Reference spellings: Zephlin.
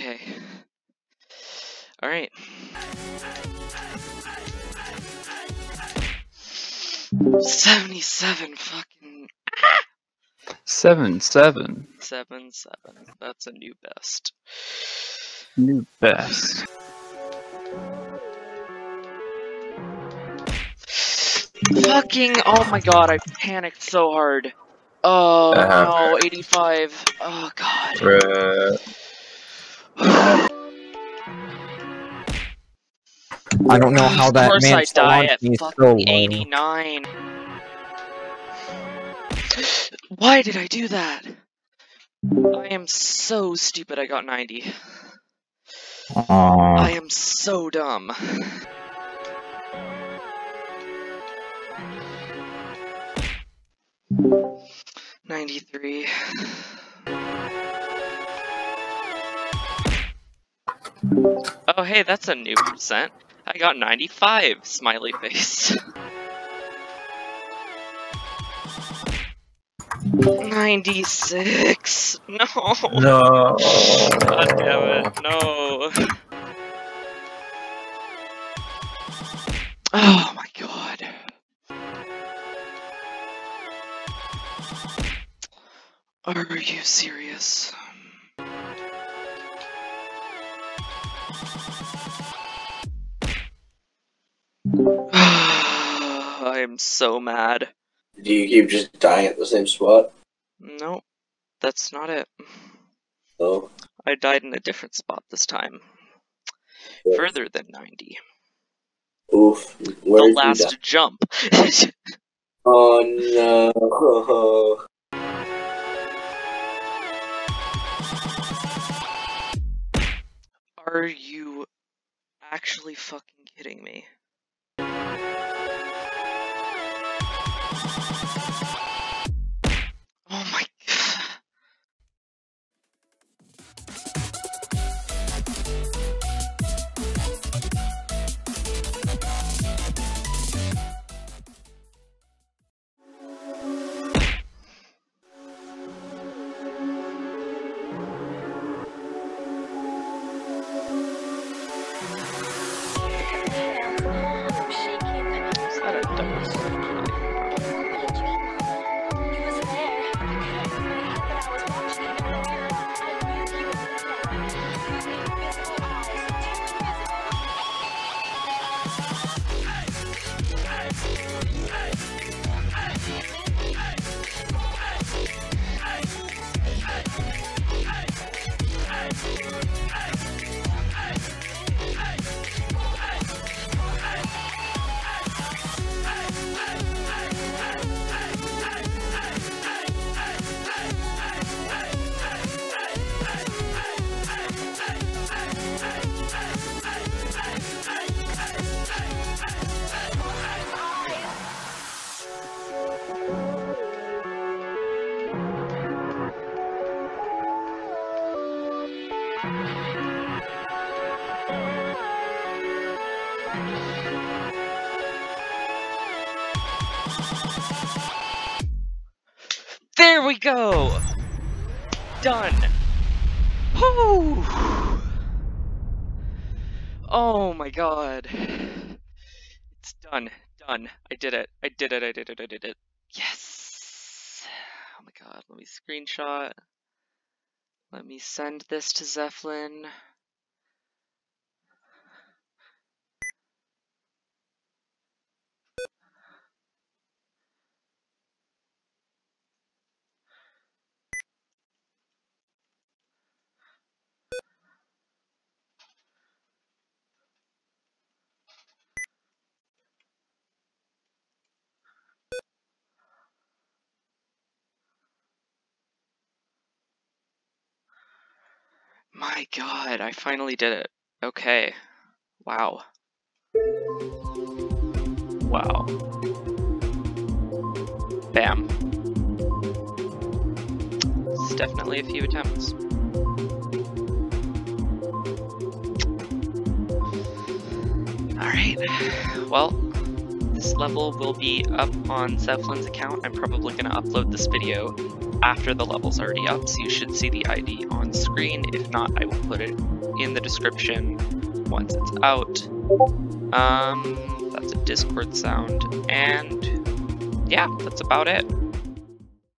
Okay. Alright. Seven. That's a new best. New best. Fucking! Oh my god! I panicked so hard. Oh no! 85. Oh god. I don't know how that man still wants me so low. Of course I die at fucking 89. Why did I do that? I am so stupid. I got 90. I am so dumb. Three. Oh hey, that's a new percent. I got 95, smiley face. 96. No. No. God damn it. No. Oh my god. Are you serious? I am so mad. Do you keep just dying at the same spot? No, that's not it. Oh. I died in a different spot this time. Yeah. Further than 90. Oof. Where the last jump. Oh no. Oh. Are you actually fucking kidding me? Oh my There we go! Done! Woo! Oh my god. It's done. Done. I did it. I did it. I did it. I did it. Yes! Oh my god. Let me screenshot. Let me send this to Zephlin. My god, I finally did it. Okay. Wow. Wow. Bam. It's definitely a few attempts. Alright. Well, this level will be up on Zepflin's account. I'm probably going to upload this video after the level's already up, so you should see the ID on screen. If not, I will put it in the description once it's out. That's a Discord sound, and yeah, that's about it.